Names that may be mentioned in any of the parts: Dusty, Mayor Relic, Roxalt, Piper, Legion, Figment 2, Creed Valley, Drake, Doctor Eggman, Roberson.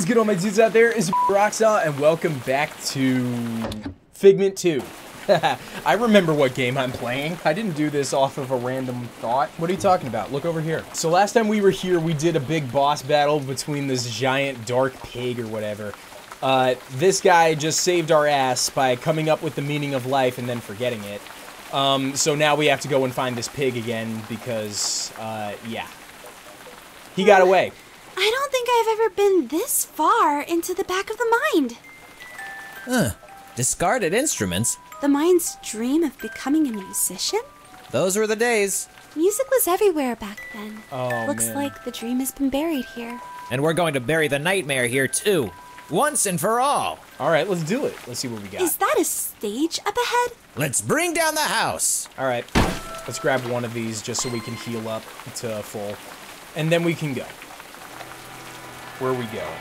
is good, all my dudes out there? It's Roxalt, and welcome back to Figment 2. I remember what game I'm playing. I didn't do this off of a random thought. What are you talking about? Look over here. So last time we were here, we did a big boss battle between this giant dark pig or whatever. This guy just saved our ass by coming up with the meaning of life and then forgetting it. So now we have to go and find this pig again because, yeah. He got away. I don't think I've ever been this far into the back of the mind. Huh. Discarded instruments? The mind's dream of becoming a musician? Those were the days. Music was everywhere back then. Oh, looks man. Like the dream has been buried here. And we're going to bury the nightmare here, too. Once and for all. All right, let's do it. Let's see what we got. Is that a stage up ahead? Let's bring down the house. All right, let's grab one of these just so we can heal up to full. And then we can go. Where are we going?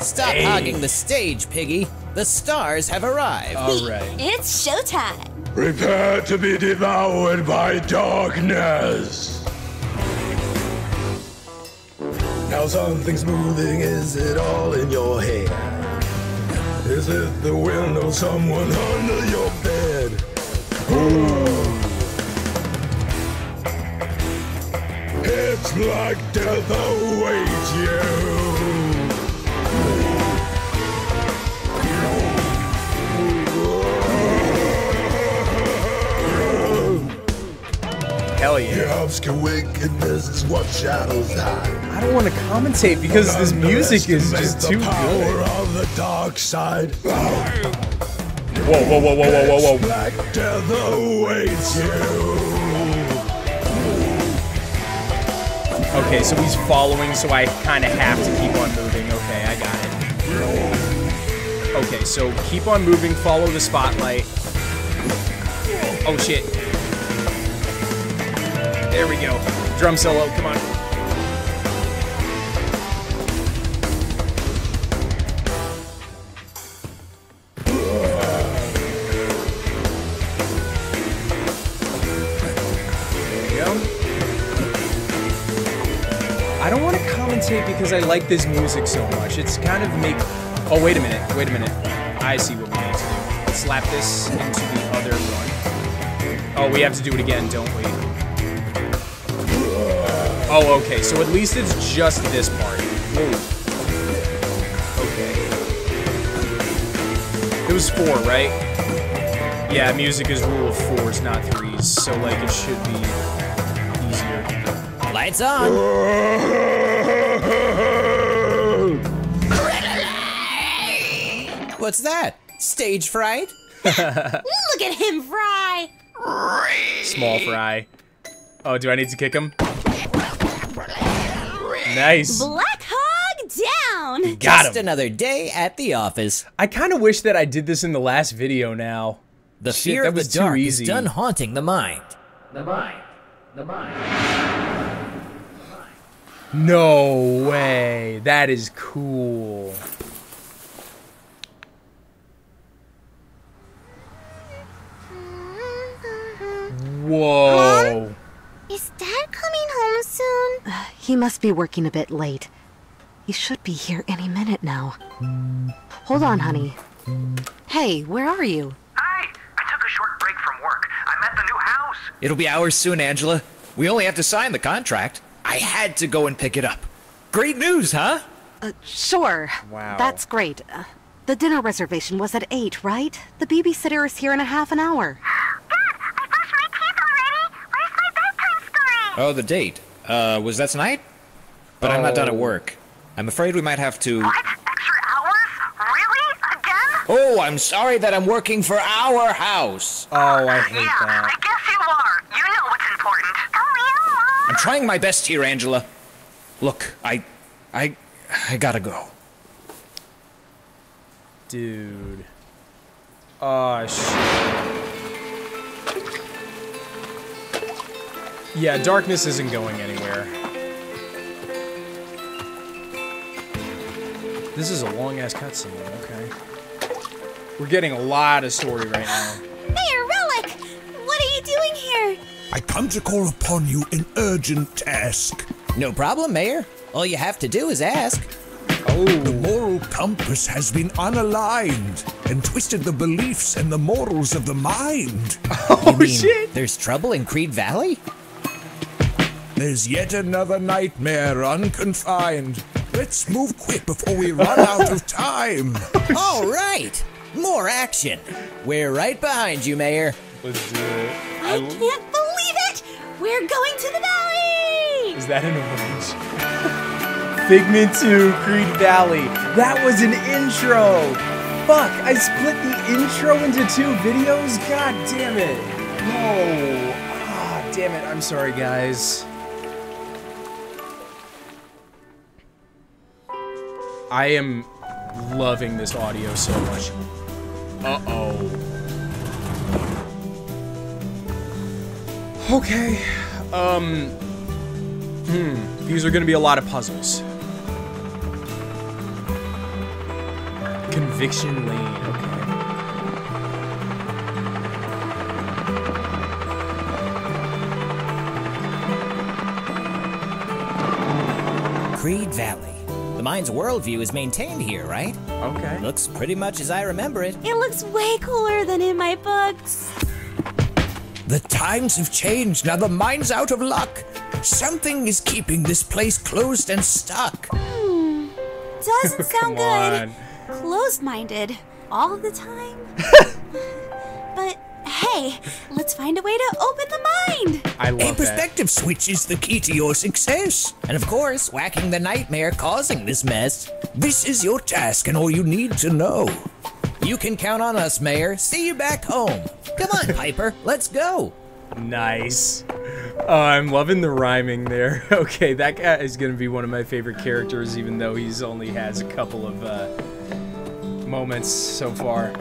Stop hogging the stage, Piggy. The stars have arrived. All right. It's showtime. Prepare to be devoured by darkness. Now something's moving, is it all in your head? Is it the wind or someone under your bed? Ooh. It's like death awaits you. Hell yeah. Your obscure wickedness is what shadows hide. I don't want to commentate because this music is just too good. On the dark side. Whoa, whoa, whoa, whoa, whoa, whoa, whoa. Black death awaits you. Okay, so he's following, so I kind of have to keep on moving. Okay, I got it. Okay, so keep on moving, follow the spotlight. Oh, shit. There we go. Drum solo, come on. Because I like this music so much. It's kind of make... Oh, wait a minute. Wait a minute. I see what we need to do. Let's slap this into the other one. Oh, we have to do it again, don't we? Oh, okay. So at least it's just this part. Whoa. Okay. It was 4, right? Yeah, music is rule of 4s, not 3s. So, like, it should be easier. Lights on! What's that? Stage fright? Look at him fry! Small fry. Oh, do I need to kick him? Nice. Black hog down! Got him. Just another day at the office. I kind of wish that I did this in the last video now. The shit, fear of the dark is done haunting the mind. The mind. The mind. No way. That is cool. Whoa. Mom, is Dad coming home soon? He must be working a bit late. He should be here any minute now. Hold on, honey. Hey, where are you? Hi! I took a short break from work. I'm at the new house. It'll be ours soon, Angela. We only have to sign the contract. I had to go and pick it up. Great news, huh? Sure. Wow. That's great. The dinner reservation was at 8, right? The babysitter is here in a half an hour. Oh, the date. Was that tonight? But I'm not done at work. I'm afraid we might have to... What? Extra hours? Really? Again? Oh, I'm sorry that I'm working for our house. Oh, I hate that. I guess you are. You know what's important. Hurry up! I'm trying my best here, Angela. Look, I gotta go. Dude. Oh, shit. Yeah, darkness isn't going anywhere. This is a long-ass cutscene, okay. We're getting a lot of story right now. Mayor Relic! What are you doing here? I come to call upon you an urgent task. No problem, Mayor. All you have to do is ask. Oh. compass has been unaligned and twisted the beliefs and the morals of the mind. Oh, shit! There's trouble in Creed Valley? There's yet another nightmare unconfined. Let's move quick before we run out of time. All right! More action! We're right behind you, Mayor. Let's do it. I can't believe it! We're going to the valley! Is that an orange? Figment 2, Creed Valley. That was an intro! Fuck, I split the intro into two videos? God damn it! No! Ah, damn it, I'm sorry, guys. I am loving this audio so much. Uh-oh. Okay. These are gonna be a lot of puzzles. Conviction Lane, okay. Creed Valley. The mind's worldview is maintained here, right? Okay. Looks pretty much as I remember it. It looks way cooler than in my books. The times have changed. Now the mind's out of luck. Something is keeping this place closed and stuck. Hmm. Doesn't sound good. Closed-minded all the time. But hey, let's find a way to open the mind. I love that. A perspective switch is the key to your success. And of course, whacking the nightmare causing this mess. This is your task and all you need to know. You can count on us, Mayor. See you back home. Come on, Piper. Let's go. Nice. I'm loving the rhyming there. Okay, that guy is going to be one of my favorite characters, even though he's only has a couple of moments so far.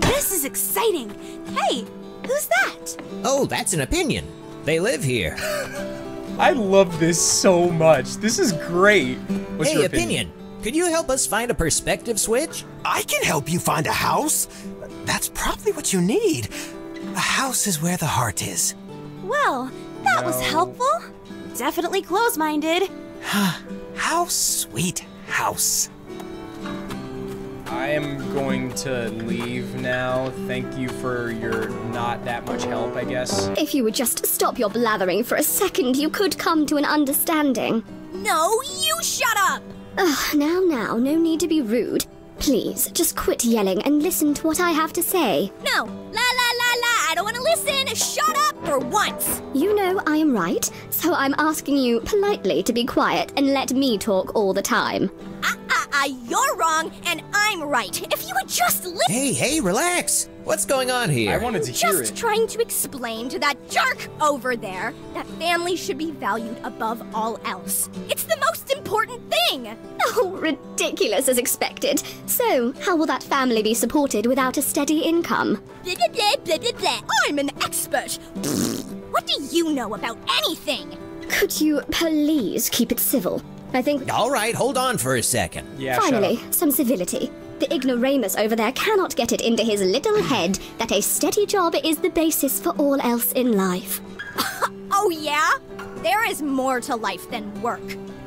This is exciting. Hey, who's that? Oh, that's an opinion. They live here. I love this so much. This is great. What's your opinion? Could you help us find a perspective switch? I can help you find a house. That's probably what you need. A house is where the heart is. Well, that was helpful. Definitely close-minded. How sweet house. I am going to leave now. Thank you for your not that much help, I guess. If you would just stop your blathering for a second, you could come to an understanding. No, you shut up! Ugh, now, no need to be rude. Please, just quit yelling and listen to what I have to say. No! La, I don't want to listen! Shut up for once! You know I am right, so I'm asking you politely to be quiet and let me talk all the time. You're wrong, and I'm right. If you would just listen— Hey, relax! What's going on here? I wanted to hear it. Just trying to explain to that jerk over there that family should be valued above all else. It's the most important thing! Oh, ridiculous as expected. So, how will that family be supported without a steady income? Blah, blah, blah. I'm an expert! What do you know about anything? Could you please keep it civil? I think— All right, hold on for a second. Yeah, finally, some civility. The ignoramus over there cannot get it into his little head that a steady job is the basis for all else in life. Oh, yeah? There is more to life than work.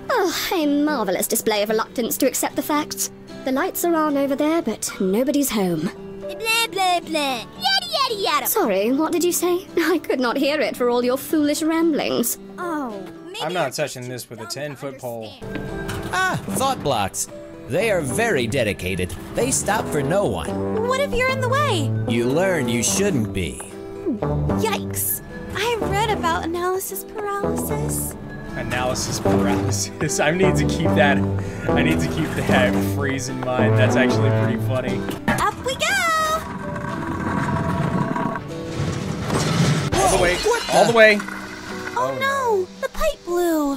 Oh, a marvelous display of reluctance to accept the facts. The lights are on over there, but nobody's home. Blah, blah, blah. Yada, yada, yada. Sorry, what did you say? I could not hear it for all your foolish ramblings. Oh. I'm not touching this with a 10-foot pole. Ah, thought blocks. They are very dedicated. They stop for no one. What if you're in the way? You learn you shouldn't be. Yikes. I read about analysis paralysis. Analysis paralysis. I need to keep that phrase in mind. That's actually pretty funny. Up we go! All the way. All the way. Oh no, the pipe blew.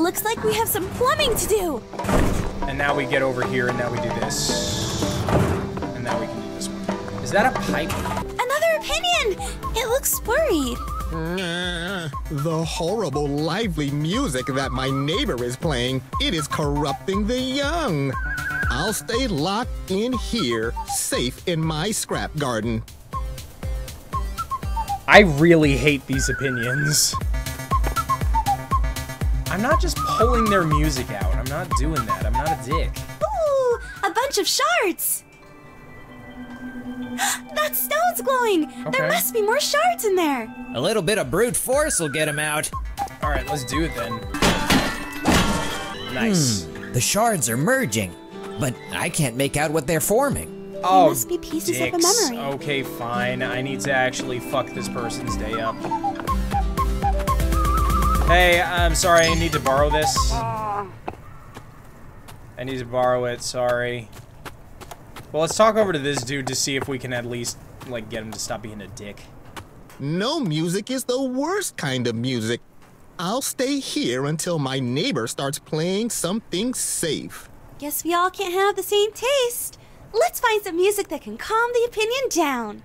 Looks like we have some plumbing to do. And now we get over here and now we do this. And now we can do this one. Is that a pipe? Another opinion! It looks worried. The horrible lively music that my neighbor is playing, it is corrupting the young. I'll stay locked in here, safe in my scrap garden. I really hate these opinions. I'm not just pulling their music out. I'm not doing that. I'm not a dick. Ooh, A bunch of shards! That stone's glowing! Okay. There must be more shards in there! A little bit of brute force will get him out. Alright, let's do it then. Nice. The shards are merging, but I can't make out what they're forming. Oh, they must be pieces dicks. Of a memory. Okay, fine. I need to actually fuck this person's day up. Hey, I'm sorry, I need to borrow this. I need to borrow it, sorry. Well, let's talk over to this dude to see if we can at least, like, get him to stop being a dick. No music is the worst kind of music. I'll stay here until my neighbor starts playing something safe. Guess we all can't have the same taste. Let's find some music that can calm the opinion down.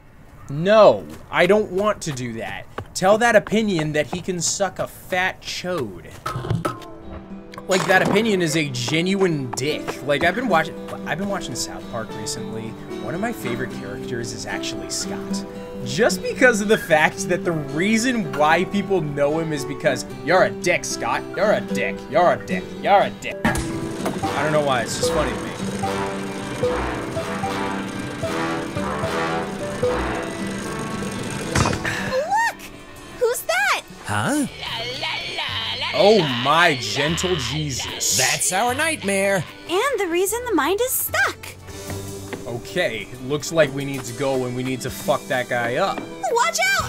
No, I don't want to do that. Tell that opinion that he can suck a fat chode. Like, that opinion is a genuine dick. Like, I've been watching South Park recently. One of my favorite characters is actually Scott. Just because of the fact that the reason why people know him is because you're a dick, Scott. You're a dick. You're a dick. You're a dick. I don't know why. It's just funny to me. Look! Who's that? Huh? Oh my gentle Jesus. That's our nightmare. And the reason the mind is stuck. Okay, looks like we need to go and we need to fuck that guy up. Watch out!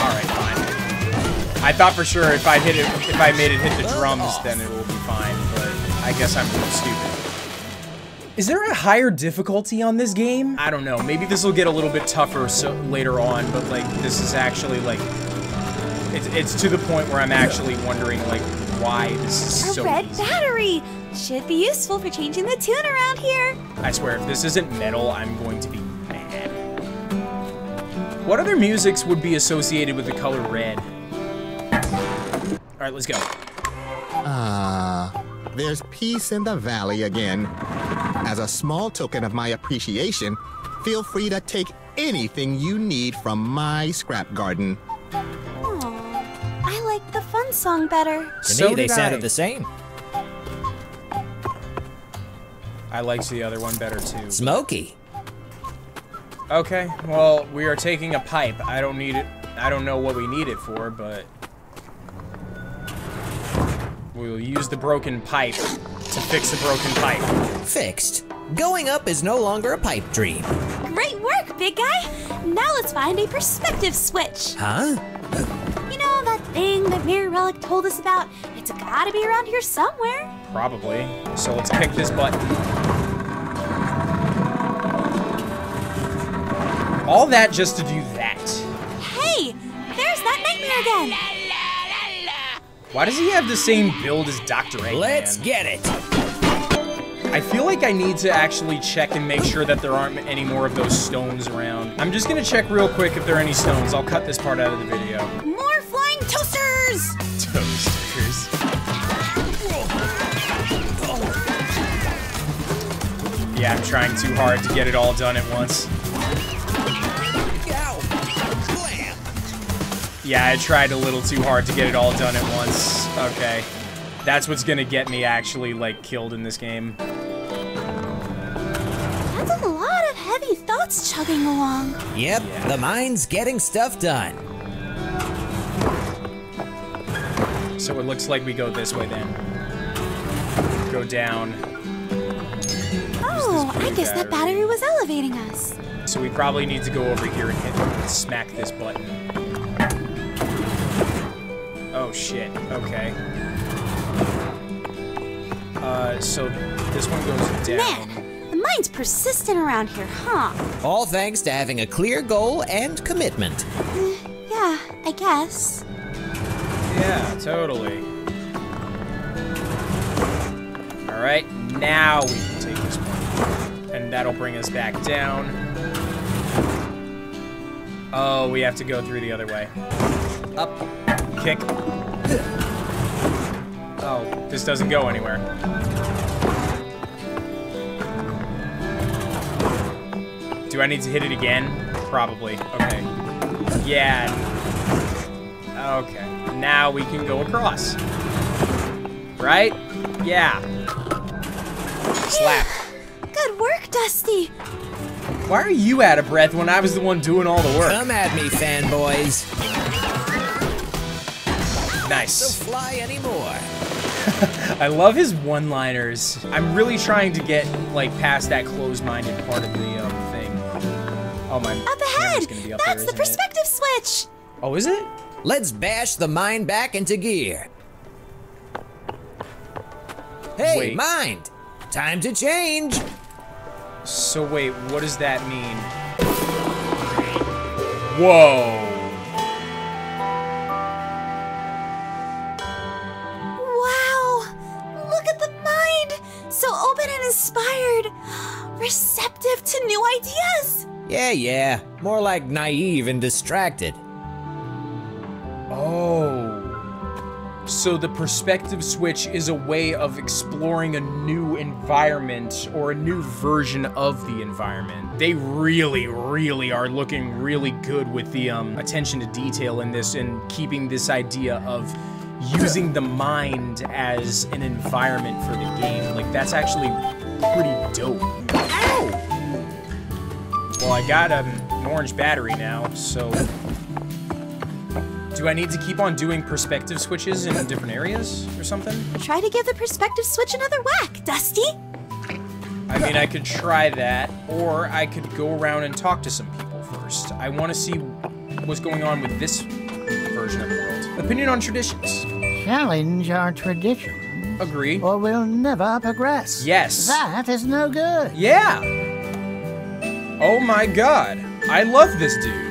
Alright, fine. I thought for sure if I hit it, if I made it hit the drums, then it will be fine, but I guess I'm real stupid. Is there a higher difficulty on this game? I don't know, maybe this will get a little bit tougher later on, but like, this is actually like... It's to the point where I'm actually wondering like, why this is so easy. A red battery! Should be useful for changing the tune around here. I swear, if this isn't metal, I'm going to be mad. What other musics would be associated with the color red? Alright, let's go. There's peace in the valley again. As a small token of my appreciation, feel free to take anything you need from my scrap garden. The fun song better. To so me, they sounded the same. I liked the other one better too. Smokey. Okay, well, we are taking a pipe. I don't need it. I don't know what we need it for, but we'll use the broken pipe to fix the broken pipe. Fixed. Going up is no longer a pipe dream. Great work, big guy. Now let's find a perspective switch. Huh? Thing that Mayor Relic told us about. It's gotta be around here somewhere. Probably. So let's kick this button. All that just to do that. Hey! There's that nightmare again! Why does he have the same build as Doctor Eggman? Let's get it! I feel like I need to actually check and make sure that there aren't any more of those stones around. I'm just gonna check real quick if there are any stones. I'll cut this part out of the video. More flying toasters! Toasters. Yeah, I'm trying too hard to get it all done at once. Yeah, I tried a little too hard to get it all done at once. Okay. That's what's gonna get me actually, like, killed in this game. That's a lot of heavy thoughts chugging along. Yep, yeah. The mind's getting stuff done. So it looks like we go this way then. Go down. Oh, I guess that battery was elevating us. So we probably need to go over here and smack this button. Oh shit, okay. So this one goes down. Man, the mind's persistent around here, huh? All thanks to having a clear goal and commitment. Yeah, I guess. Yeah, totally. Alright, now we can take this one. And that'll bring us back down. Oh, we have to go through the other way. Up. Kick. Oh, this doesn't go anywhere. Do I need to hit it again? Probably. Okay. Yeah. Okay. Now we can go across. Right? Yeah. Slap. Good work, Dusty. Why are you out of breath when I was the one doing all the work? Come at me, fanboys. Nice. So fly anymore. I love his one-liners. I'm really trying to get like past that closed-minded part of the thing. Oh my! Up ahead. Be up That's there, the perspective it? Switch. Oh, is it? Let's bash the mind back into gear. Hey, wait. Mind! Time to change. So wait, what does that mean? Whoa. Inspired, receptive to new ideas. Yeah, more like naive and distracted. Oh, so the perspective switch is a way of exploring a new environment or a new version of the environment. They really are looking really good with the attention to detail in this and keeping this idea of using the mind as an environment for the game. Like, that's actually pretty dope. Ow! Well, I got an orange battery now, so... Do I need to keep on doing perspective switches in different areas or something? Try to give the perspective switch another whack, Dusty! I mean, I could try that, or I could go around and talk to some people first. I want to see what's going on with this version of the world. Opinion on traditions. Challenge our traditions. Agree. Or we'll never progress. Yes. That is no good. Yeah. Oh my god. I love this dude.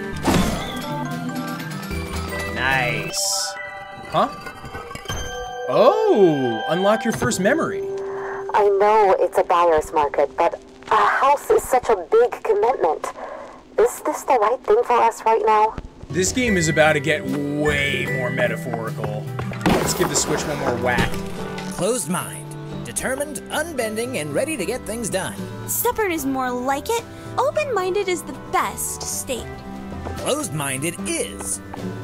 Nice. Huh? Oh, unlock your first memory. I know it's a buyer's market, but a house is such a big commitment. Is this the right thing for us right now? This game is about to get way more metaphorical. Let's give the switch one more whack. Closed mind, determined, unbending, and ready to get things done. Stubborn is more like it. Open-minded is the best state. Closed-minded is.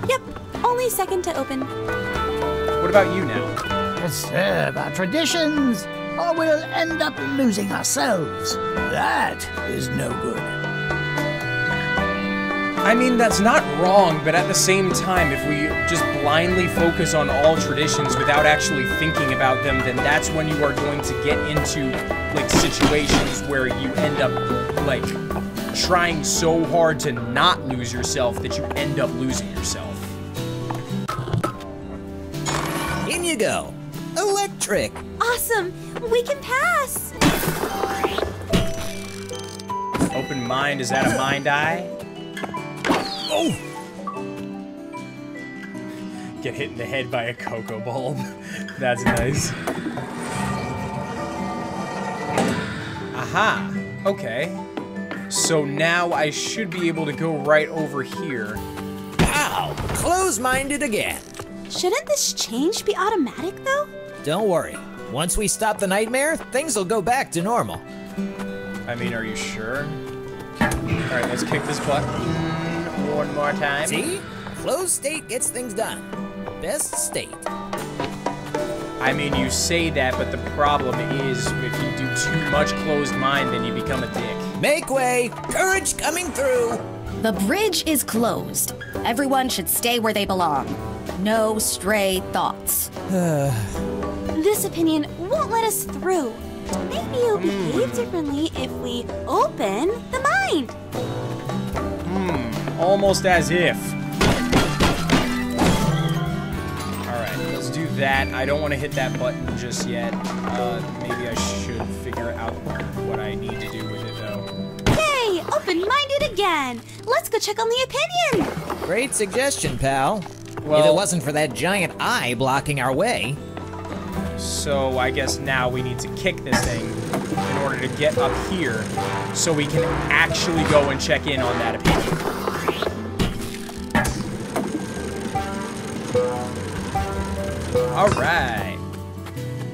Yep, only second to open. What about you now? Preserve our traditions, or we'll end up losing ourselves. That is no good. I mean, that's not wrong, but at the same time, if we just blindly focus on all traditions without actually thinking about them, then that's when you are going to get into, like, situations where you end up, like, trying so hard to not lose yourself that you end up losing yourself. In you go. Electric. Awesome. We can pass. Open mind. Is that a mind eye? Oh. Get hit in the head by a cocoa bulb. That's nice. Aha. Okay. So now I should be able to go right over here. Wow. Close-minded again. Shouldn't this change be automatic, though? Don't worry. Once we stop the nightmare, things will go back to normal. I mean, are you sure? All right, let's kick this butt. One more time. See? Closed state gets things done. Best state. I mean, you say that, but the problem is if you do too much closed mind, then you become a dick. Make way! Courage coming through! The bridge is closed. Everyone should stay where they belong. No stray thoughts. This opinion won't let us through. Maybe you'll behave differently if we open the mind. Almost as if. Alright, let's do that. I don't want to hit that button just yet. Maybe I should figure out what I need to do with it, though. Hey, open-minded again! Let's go check on the opinion! Great suggestion, pal. Well, if it wasn't for that giant eye blocking our way. So I guess now we need to kick this thing in order to get up here so we can actually go and check in on that opinion. Alright.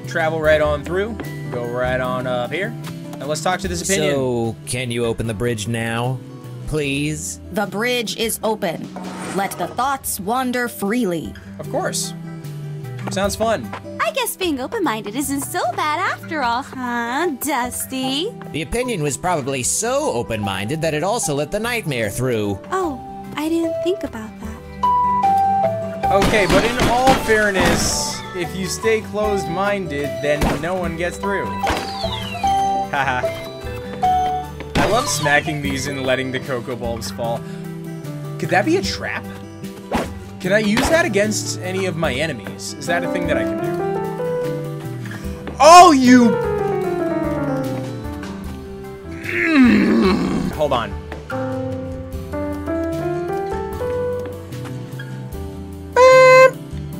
Travel right on through. Go right on up here. And let's talk to this opinion. So, can you open the bridge now? Please? The bridge is open. Let the thoughts wander freely. Of course. Sounds fun. I guess being open-minded isn't so bad after all, huh, Dusty? The opinion was probably so open-minded that it also let the nightmare through. Oh, I didn't think about that. Okay, but in all fairness, if you stay closed-minded, then no one gets through. Haha. I love smacking these and letting the cocoa bulbs fall. Could that be a trap? Can I use that against any of my enemies? Is that a thing that I can do? Oh, you... Hold on.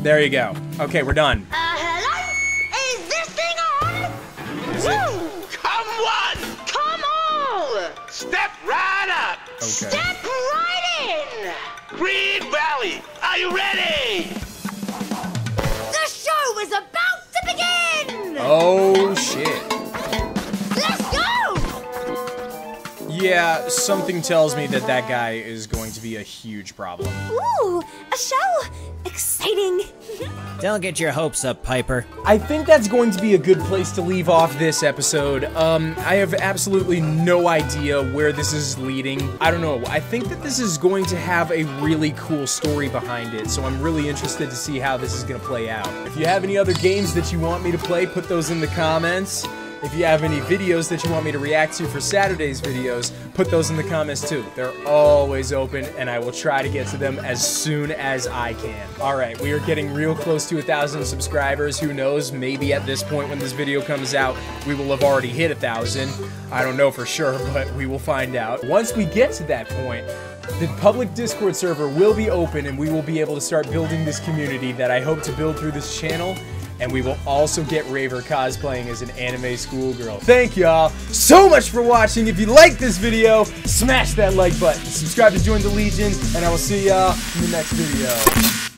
There you go. Okay, we're done. Hello? Is this thing on? Woo! Come on! Come on! Step right up! Okay. Step right in! Creed Valley! Are you ready? The show is about to begin! Oh, shit. Let's go! Yeah, something tells me that that guy is going to be a huge problem. Ooh, a show! Exciting! Don't get your hopes up, Piper. I think that's going to be a good place to leave off this episode. I have absolutely no idea where this is leading. I don't know. I think that this is going to have a really cool story behind it, so I'm really interested to see how this is going to play out. If you have any other games that you want me to play, put those in the comments. If you have any videos that you want me to react to for Saturday's videos, put those in the comments too. They're always open, and I will try to get to them as soon as I can. All right, we are getting real close to 1,000 subscribers. Who knows? Maybe at this point when this video comes out, we will have already hit 1,000. I don't know for sure, but we will find out. Once we get to that point, the public Discord server will be open, and we will be able to start building this community that I hope to build through this channel. And we will also get Raver cosplaying as an anime schoolgirl. Thank y'all so much for watching. If you like this video, smash that like button. Subscribe to join the Legion, and I will see y'all in the next video.